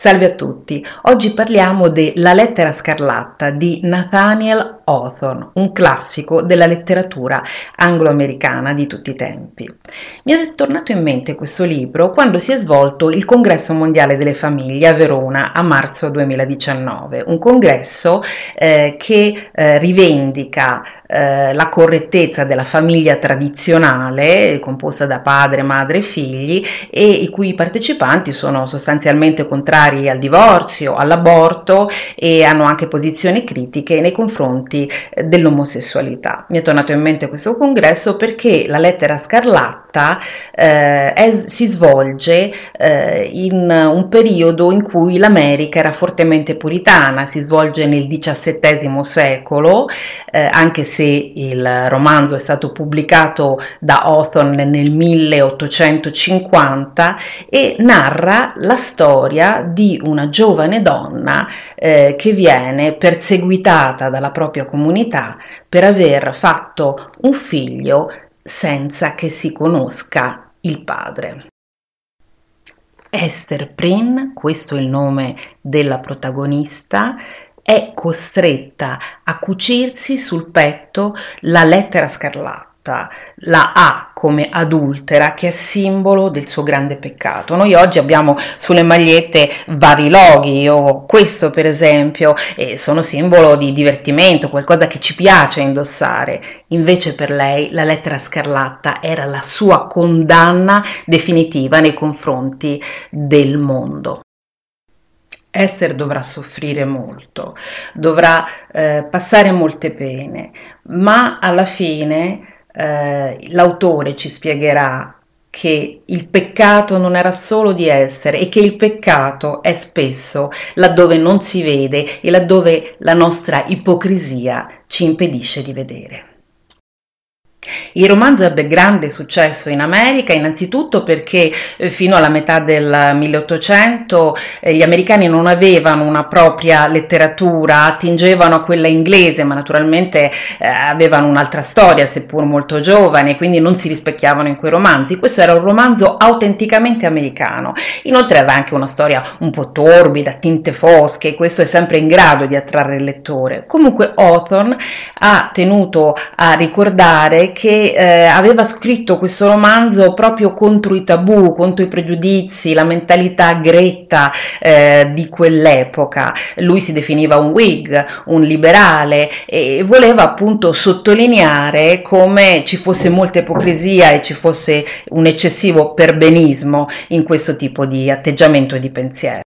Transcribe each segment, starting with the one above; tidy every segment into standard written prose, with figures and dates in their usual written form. Salve a tutti, oggi parliamo de La lettera scarlatta di Nathaniel Hawthorne, un classico della letteratura anglo-americana di tutti i tempi. Mi è tornato in mente questo libro quando si è svolto il Congresso Mondiale delle Famiglie a Verona a marzo 2019, un congresso che rivendica la correttezza della famiglia tradizionale composta da padre, madre e figli e i cui partecipanti sono sostanzialmente contrari al divorzio, all'aborto e hanno anche posizioni critiche nei confronti dell'omosessualità. Mi è tornato in mente questo congresso perché La lettera scarlatta si svolge in un periodo in cui l'America era fortemente puritana, si svolge nel XVII secolo, anche se il romanzo è stato pubblicato da Hawthorne nel 1850 e narra la storia di una giovane donna che viene perseguitata dalla propria comunità per aver fatto un figlio senza che si conosca il padre. Esther Prynne, questo è il nome della protagonista, è costretta a cucirsi sul petto la lettera scarlatta, la A come adultera, che è simbolo del suo grande peccato. Noi oggi abbiamo sulle magliette vari loghi, o questo per esempio, sono simbolo di divertimento, qualcosa che ci piace indossare. Invece per lei la lettera scarlatta era la sua condanna definitiva nei confronti del mondo. Esther dovrà soffrire molto, dovrà passare molte pene, ma alla fine l'autore ci spiegherà che il peccato non era solo di Esther e che il peccato è spesso laddove non si vede e laddove la nostra ipocrisia ci impedisce di vedere. Il romanzo ebbe grande successo in America, innanzitutto perché fino alla metà del 1800 gli americani non avevano una propria letteratura, attingevano a quella inglese, ma naturalmente avevano un'altra storia, seppur molto giovane, quindi non si rispecchiavano in quei romanzi. Questo era un romanzo autenticamente americano, inoltre aveva anche una storia un po' torbida, tinte fosche, e questo è sempre in grado di attrarre il lettore. Comunque Hawthorne ha tenuto a ricordare che aveva scritto questo romanzo proprio contro i tabù, contro i pregiudizi, la mentalità gretta di quell'epoca. Lui si definiva un Whig, un liberale, e voleva appunto sottolineare come ci fosse molta ipocrisia e ci fosse un eccessivo perbenismo in questo tipo di atteggiamento e di pensiero.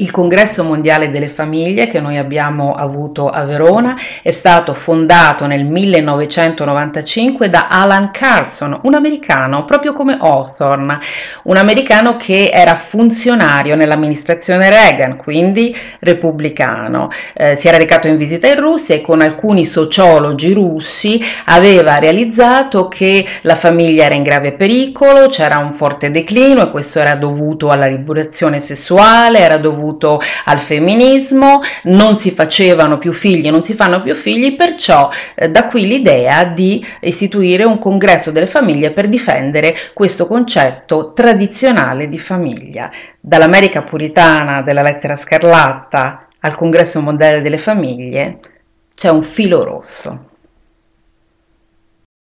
Il Congresso Mondiale delle Famiglie che noi abbiamo avuto a Verona è stato fondato nel 1995 da Alan Carlson, un americano proprio come Hawthorne, un americano che era funzionario nell'amministrazione Reagan, quindi repubblicano. Si era recato in visita in Russia e con alcuni sociologi russi aveva realizzato che la famiglia era in grave pericolo, c'era un forte declino e questo era dovuto alla liberazione sessuale, era dovuto al femminismo, non si facevano più figli, non si fanno più figli, perciò da qui l'idea di istituire un congresso delle famiglie per difendere questo concetto tradizionale di famiglia. Dall'America puritana della lettera scarlatta al Congresso Mondiale delle Famiglie c'è un filo rosso.